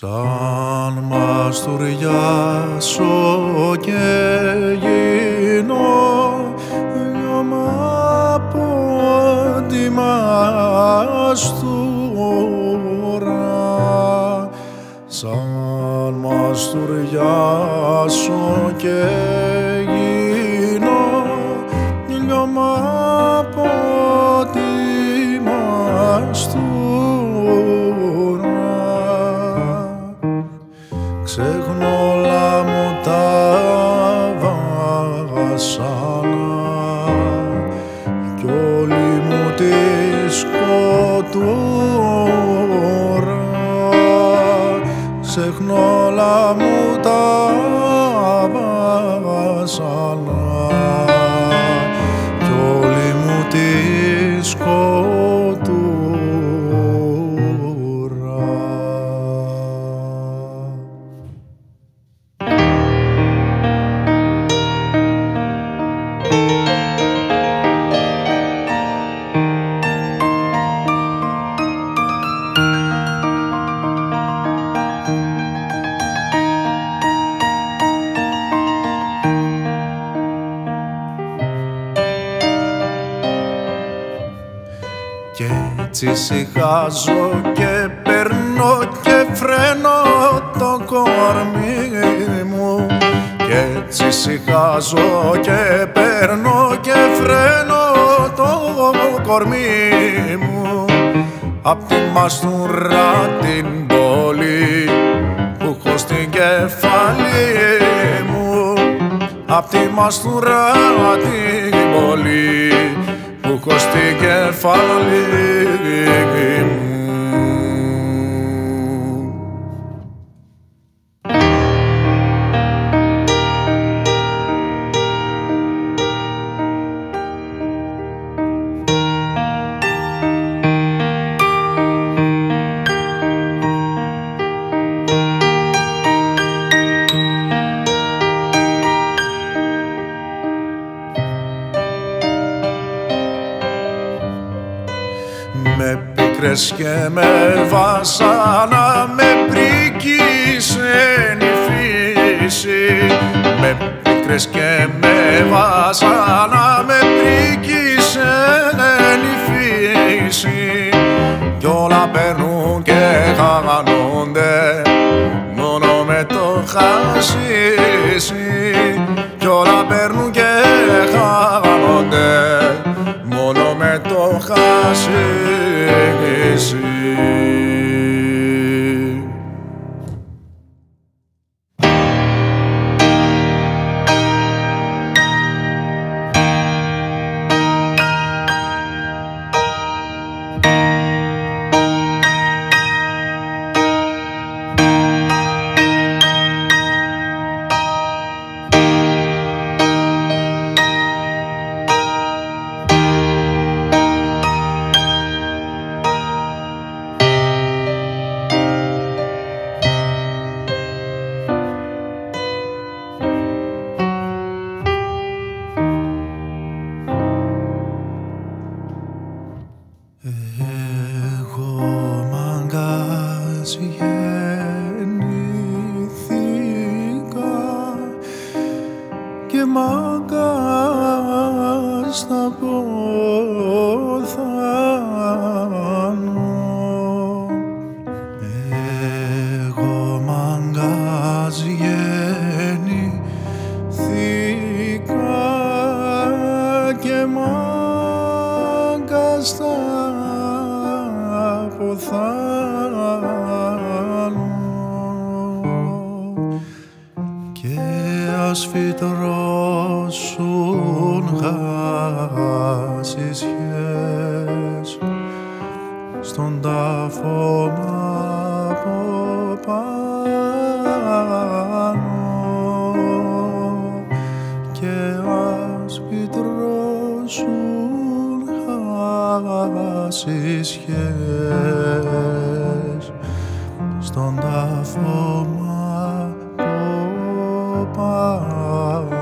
Σαν μαστουριάσω και γίνω λιώμα από τη μαστούρα. Σαν μαστουριάσω και γίνω λιώμα από τη μαστούρα. Ξέχνω όλα μου τα βασάνα κι όλη μου τη σκοτούρα. Ξέχνω όλα μου τα βασάνα κι όλη μου τη σκοτούρα. Κι έτσι σιχάζω και περνώ και φρένω το κορμί μου. Κι έτσι σιχάζω και περνώ και φρένω το κορμί μου. Απ' τη μαστούρα την πόλη που έχω στην κεφαλή μου. Απ' τη μαστούρα την πόλη που έχω στην κεφαλή μου. Με πίκρες και με βασάνα με πρίκησε η φύση. Με πίκρες και με βασάνα με πρίκησε η φύση. Κι όλα περνούν και χάνονται μόνο με το χασίσι. Κι όλα περνούν και χάνονται μόνο με το χασίσι. Εγώ μάγκας γεννήθηκα και μάγκας θα πωθάνω. Εγώ μάγκας γεννήθηκα και μάγκας θα πωθάνω. Και ας φυτρώσουν χασισιές στον τάφο μα από πάνω. Και ας φυτρώσουν χασισιές στον τάφο μα από πάνω.